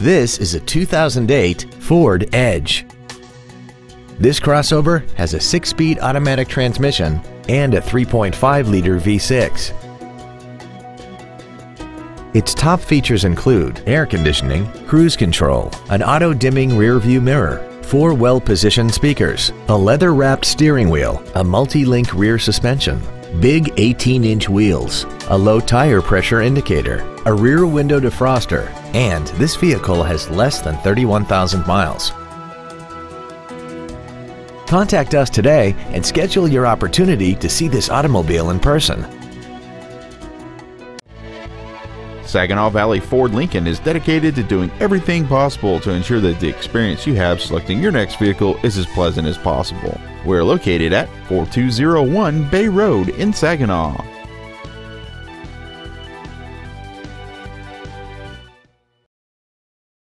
This is a 2008 Ford Edge. This crossover has a 6-speed automatic transmission and a 3.5-liter V6. Its top features include air conditioning, cruise control, an auto-dimming rear-view mirror, 4 well-positioned speakers, a leather-wrapped steering wheel, a multi-link rear suspension, big 18-inch wheels, a low tire pressure indicator, a rear window defroster, and this vehicle has less than 31,000 miles. Contact us today and schedule your opportunity to see this automobile in person. Saginaw Valley Ford Lincoln is dedicated to doing everything possible to ensure that the experience you have selecting your next vehicle is as pleasant as possible. We're located at 4201 Bay Road in Saginaw.